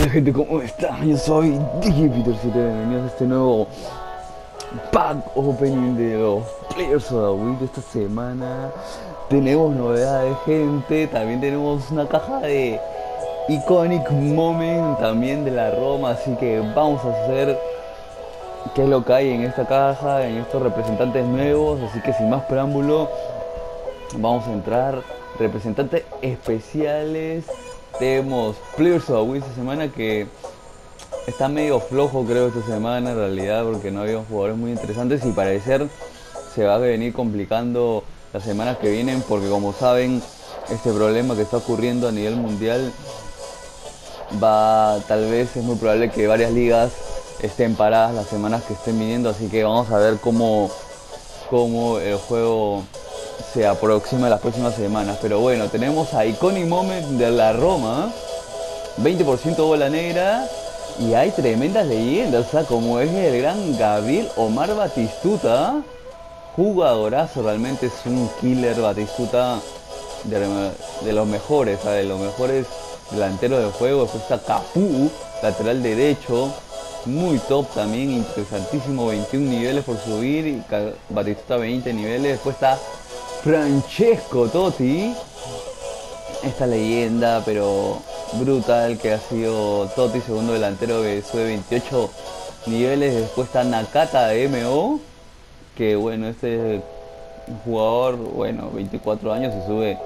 Hola gente, ¿cómo está? Yo soy DJPETTER7, bienvenidos a este nuevo pack opening de los Players of the Week de esta semana. Tenemos novedades, gente, también tenemos una caja de Iconic Moment, también de la Roma, así que vamos a hacer qué es lo que hay en esta caja, en estos representantes nuevos, así que sin más preámbulo, vamos a entrar. Representantes especiales, tenemos Players of the Week esta semana, que está medio flojo creo esta semana en realidad, porque no había jugadores muy interesantes y parecer se va a venir complicando las semanas que vienen, porque como saben, este problema que está ocurriendo a nivel mundial va, tal vez es muy probable que varias ligas estén paradas las semanas que estén viniendo, así que vamos a ver cómo el juego se aproxima las próximas semanas. Pero bueno, tenemos a Iconic Moment de la Roma, 20% bola negra, y hay tremendas leyendas, o sea, como es el gran Gabriel Omar Batistuta, jugadorazo, realmente es un killer Batistuta, de los mejores, ¿sabes? De los mejores delanteros del juego. Después está Capú, lateral derecho, muy top también, interesantísimo, 21 niveles por subir, y Batistuta 20 niveles. Después está Francesco Totti, esta leyenda pero brutal que ha sido Totti, segundo delantero que sube 28 niveles. Después está Nakata de MO, que bueno, este es un jugador, bueno, 24 años y sube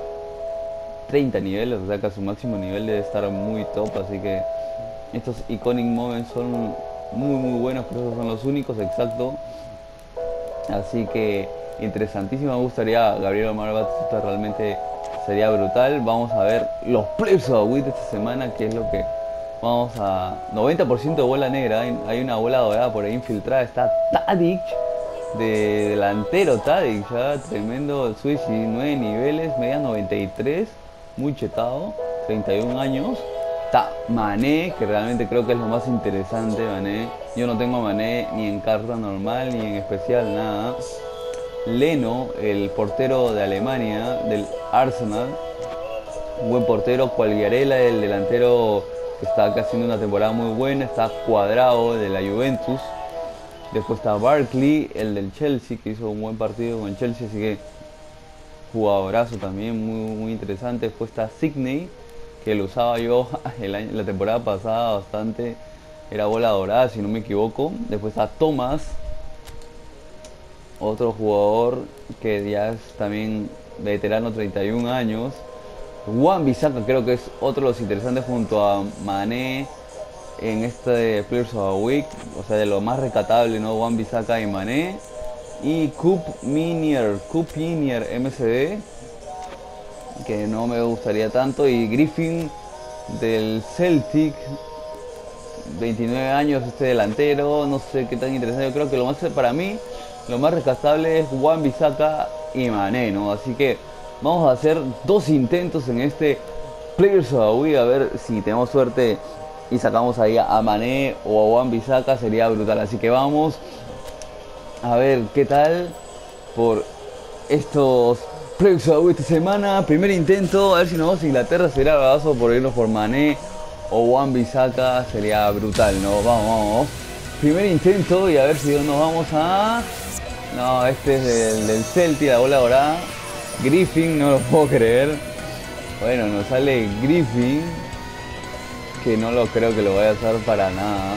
30 niveles, o sea que a su máximo nivel debe estar muy top, así que estos Iconic Moments son muy buenos, creo que son los únicos, exacto, así que interesantísima, me gustaría Gabriel Omar Batistuta, realmente sería brutal. Vamos a ver los Players of the Week de esta semana, que es lo que vamos a... 90% de bola negra, hay una bola dorada por ahí infiltrada, está Tadic, de delantero Tadic, ya tremendo el switch, 9 niveles, media 93, muy chetado, 31 años. Está Mané, que realmente creo que es lo más interesante, Mané. Yo no tengo a Mané ni en carta normal, ni en especial, nada. Leno, el portero de Alemania, del Arsenal, un buen portero. Quagliarella, el delantero que está haciendo una temporada muy buena. Está Cuadrado, de la Juventus. Después está Barkley, el del Chelsea, que hizo un buen partido con Chelsea, así que jugadorazo también, muy interesante. Después está Sidnei, que lo usaba yo la temporada pasada bastante, era bola dorada si no me equivoco. Después está Thomas, otro jugador que ya es también veterano, 31 años. Wan-Bissaka creo que es otro de los interesantes junto a Mané en este Players of the Week, o sea, de lo más rescatable, ¿no? Wan-Bissaka y Mané. Y Kupminier MCD, que no me gustaría tanto. Y Griffin, del Celtic, 29 años, este delantero, no sé qué tan interesante. Yo creo que para mí lo más rescatable es Wan-Bissaka y Mané, ¿no? Así que vamos a hacer dos intentos en este Players of the Week, a ver si tenemos suerte y sacamos ahí a Mané o a Wan-Bissaka, sería brutal. Así que vamos a ver qué tal por estos Players of the Week esta semana. Primer intento, a ver si nos vamos a Inglaterra, sería bravazo por irnos por Mané o Wan-Bissaka, sería brutal, ¿no? Vamos. Primer intento y a ver si nos vamos a... No, este es del Celtic, la bola dorada. Griffin, no lo puedo creer. Bueno, nos sale Griffin, que no lo creo que lo vaya a usar para nada.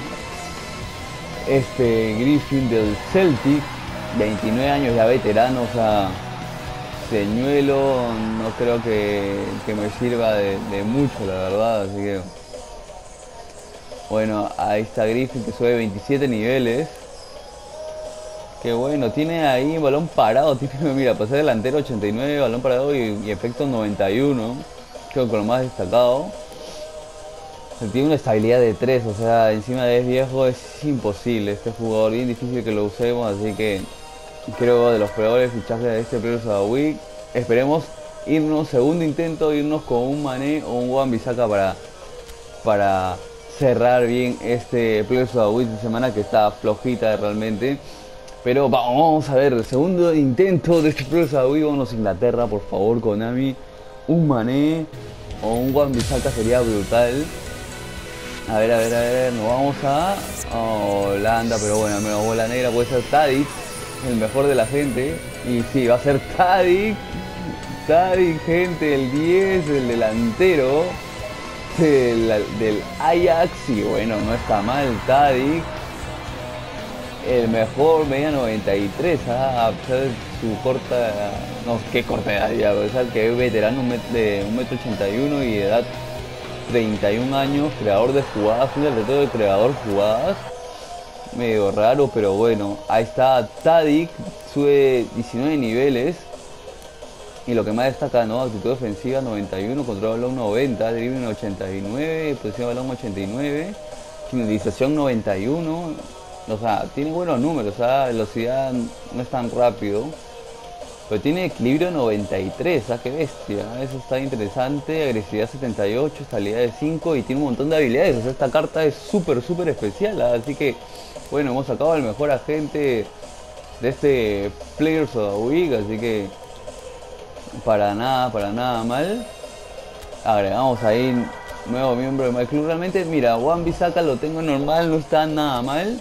Este Griffin del Celtic, 29 años ya veterano, o sea, señuelo, no creo que me sirva de mucho, la verdad, así que... Bueno, ahí está Griffin, que sube 27 niveles. Que bueno, tiene ahí balón parado, típico, mira, pasé delantero 89, balón parado y efecto 91, creo que lo más destacado. Tiene una estabilidad de 3, o sea, encima de es viejo, es imposible este jugador, bien difícil que lo usemos, así que creo de los peores fichajes de este Players of the Week. Esperemos irnos, segundo intento, irnos con un Mané o un Wan-Bissaka para cerrar bien este Players of the Week de semana, que está flojita realmente. Pero vamos a ver el segundo intento de este Players of the Week. Vámonos a Inglaterra, por favor, Konami. Un Mané o un Wan-Bissaka sería brutal. A ver, nos vamos a Holanda, pero bueno, menos bola negra puede ser Tadic, el mejor de la gente. Y sí, va a ser Tadic. Tadic, gente, el 10, el delantero del Ajax. Y bueno, no está mal Tadic. El mejor, media 93, a pesar de su corta... No, qué corta edad ya, a pesar que es veterano de 1,81 m y edad 31 años, creador de jugadas, sobre todo el creador de jugadas. Medio raro, pero bueno, ahí está Tadic, sube 19 niveles. Y lo que más destaca, ¿no? Actitud ofensiva 91, control de balón 90, dribbling 89, posición de balón 89, finalización 91. O sea, tiene buenos números, ¿sabes? Velocidad no es tan rápido, pero tiene equilibrio 93, ¿sabes? Qué bestia, eso está interesante. Agresividad 78, estabilidad de 5 y tiene un montón de habilidades. O sea, esta carta es súper especial, ¿sabes? Así que, bueno, hemos sacado al mejor agente de este Players of the Week, así que para nada mal. Agregamos ahí nuevo miembro de My Club. Realmente, mira, Wan-Bissaka lo tengo normal, no está nada mal.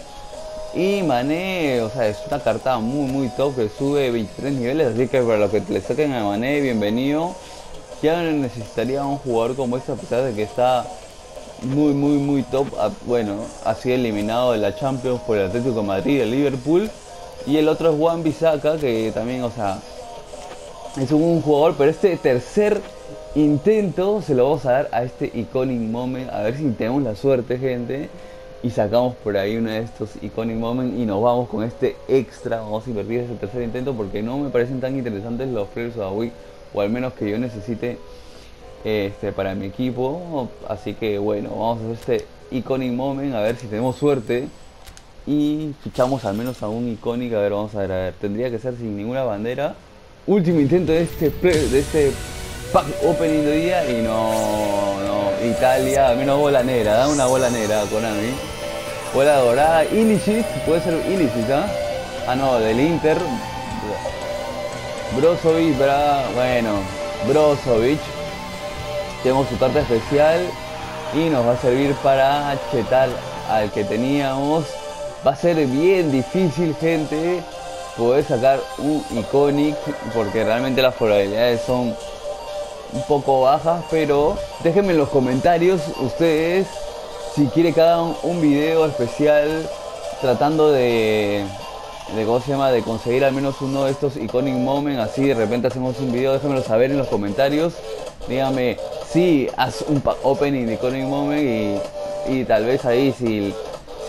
Y Mané, o sea, es una carta muy top que sube 23 niveles, así que para los que le saquen a Mané, bienvenido. Ya no necesitaría un jugador como este, a pesar de que está muy top. Bueno, ha sido eliminado de la Champions por el Atlético de Madrid, el Liverpool. Y el otro es Wan-Bissaka, que también, o sea, es un jugador, pero este tercer intento se lo vamos a dar a este Iconic Moment. A ver si tenemos la suerte, gente, y sacamos por ahí uno de estos Iconic Moment y nos vamos con este extra. Vamos a invertir ese tercer intento porque no me parecen tan interesantes los Players of the Week, o al menos que yo necesite para mi equipo. Así que bueno, vamos a hacer este Iconic Moment, a ver si tenemos suerte y fichamos al menos a un Iconic. A ver, vamos a ver, tendría que ser sin ninguna bandera. Último intento de este pack opening de día y no, Italia, menos bola negra, da una bola negra Konami. Bola dorada, Ilicic, puede ser Ilicic, ¿ah? Ah, no, del Inter. Brozovic, bueno, Brozovic. Tenemos su carta especial y nos va a servir para chetar al que teníamos. Va a ser bien difícil, gente, poder sacar un Iconic porque realmente las probabilidades son un poco bajas, pero déjenme en los comentarios ustedes si quiere que hagan un video especial tratando de ¿cómo se llama? De conseguir al menos uno de estos Iconic Moments. Así de repente hacemos un video, déjenmelo saber en los comentarios. Díganme si sí, haz un opening de Iconic Moment y tal vez ahí si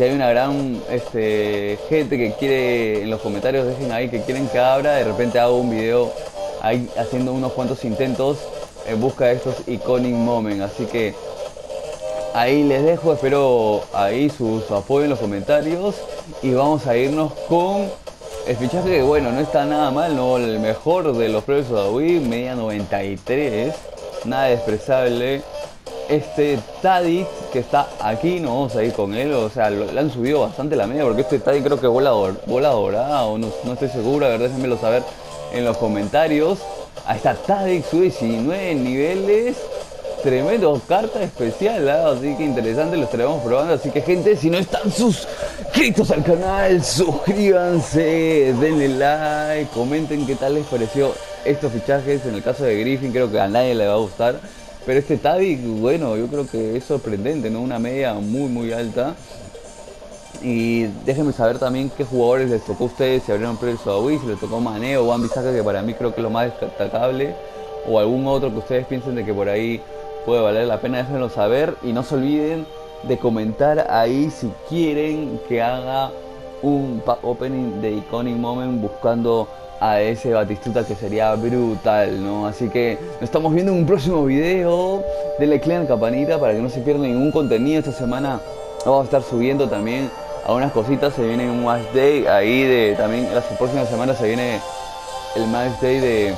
hay una gran gente que quiere, en los comentarios dejen ahí que quieren que abra. De repente hago un video ahí haciendo unos cuantos intentos en busca de estos Iconic Moments. Así que ahí les dejo, espero ahí su apoyo en los comentarios. Y vamos a irnos con el fichaje que, bueno, no está nada mal, no, el mejor de los Players of the Week, media 93, nada despreciable. Este Tadic que está aquí, no vamos a ir con él, o sea, le han subido bastante la media porque este Tadic creo que bola dorada, o no estoy seguro, a ver, déjenmelo saber en los comentarios. Ahí está Tadic, sube 19 niveles. Tremendo, carta especial, ¿eh? Así que interesante, lo estaremos probando. Así que, gente, si no están suscritos al canal, suscríbanse, denle like, comenten qué tal les pareció estos fichajes. En el caso de Griffin, creo que a nadie le va a gustar, pero este Tadic, bueno, yo creo que es sorprendente, ¿no? Una media muy alta. Y déjenme saber también qué jugadores les tocó a ustedes, si abrieron Players of the Week, si les tocó Mané o Wan-Bissaka, que para mí creo que es lo más destacable, o algún otro que ustedes piensen de que por ahí puede valer la pena. Déjenlo saber y no se olviden de comentar ahí si quieren que haga un pack opening de Iconic Moment buscando a ese Batistuta, que sería brutal, ¿no? Así que nos estamos viendo en un próximo video. Denle click a la campanita para que no se pierda ningún contenido. Esta semana vamos a estar subiendo también a unas cositas, se viene un match day ahí también las próximas semanas se viene el match day de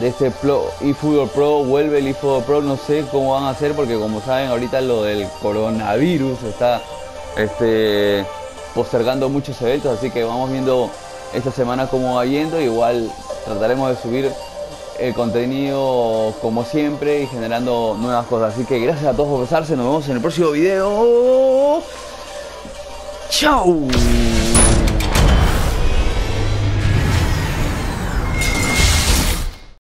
este eFootball Pro. Vuelve el eFootball Pro, no sé cómo van a hacer porque, como saben, ahorita lo del coronavirus está postergando muchos eventos, así que vamos viendo esta semana cómo va yendo. Igual trataremos de subir el contenido como siempre y generando nuevas cosas. Así que gracias a todos por pasarse, nos vemos en el próximo video. ¡Chao!